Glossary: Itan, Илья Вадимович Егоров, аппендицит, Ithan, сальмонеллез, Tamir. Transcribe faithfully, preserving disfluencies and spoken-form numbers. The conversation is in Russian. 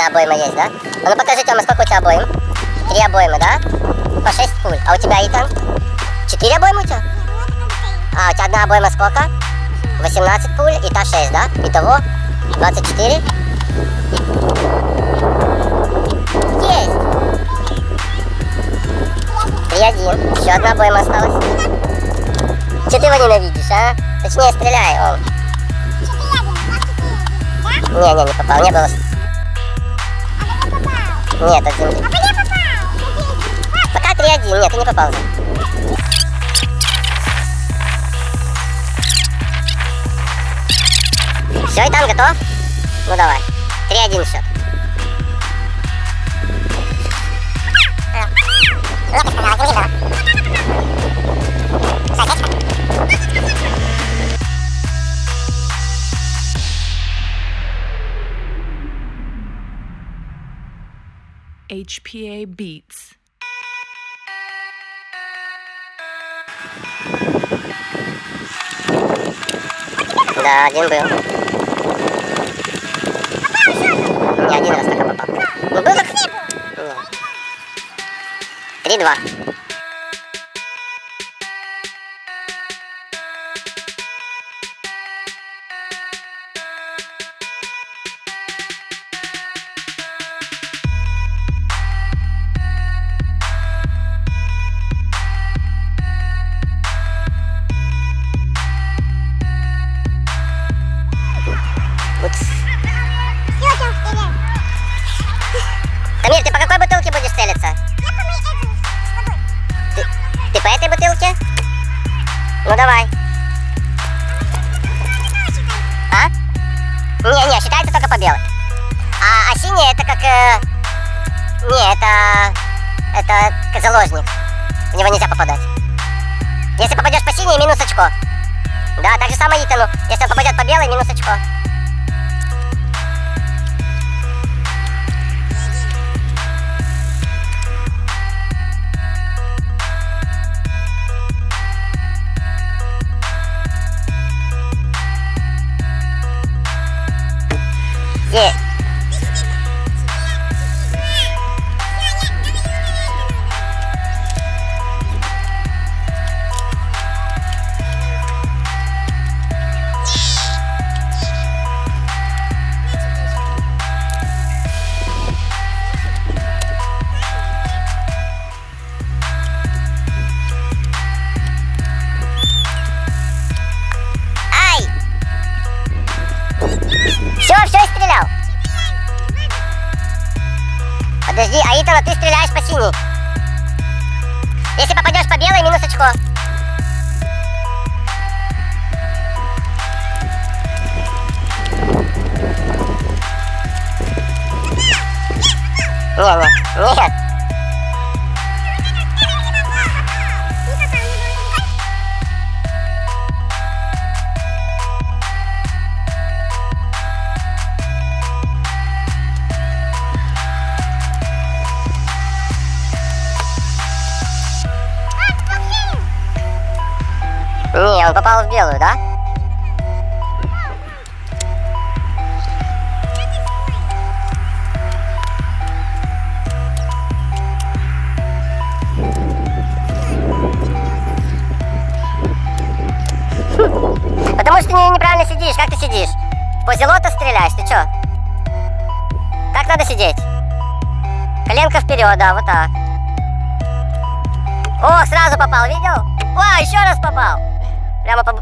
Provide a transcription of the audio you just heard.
когда обойма есть, да? А ну покажи, Тёма, сколько у тебя обоим? Три обоймы, да? По шесть пуль. А у тебя, Итан? Четыре обоймы у тебя? А, у тебя одна обойма сколько? восемнадцать пуль, и та шесть, да? Итого двадцать четыре. Есть! три один. Еще одна обойма осталась. Че ты его ненавидишь, а? Точнее, стреляй, он. Не, не, не попал, не было. А ты попал? Нет, один. А я попал! Пока три один, нет, ты не попал. Все, Итан, готов? Ну давай. три один счет. эйч пи эй Beats. Да, один был. Не один раз только попал. Ну было? три два. Тамир, ты по какой бутылке будешь целиться? Я по моей этой водой. Ты, ты по этой бутылке? Ну давай. А? Не-не, считается только по белой. А, а синяя это как... Э, не, это... Это заложник. В него нельзя попадать. Если попадешь по синей, минус очко. Да, так же самое Итану. Если он попадет по белой, минус очко. Есть. Ай! Все, все, стрелял. Подожди, а Итана, ты стреляешь по синей. Если попадешь по белой, минус очко. Не, не, нет. Не, он попал в белую, да? Потому что ты неправильно сидишь. Как ты сидишь? После лота стреляешь, ты чё? Так надо сидеть. Коленка вперед, да, вот так. О, сразу попал, видел? О, еще раз попал. Прямо по...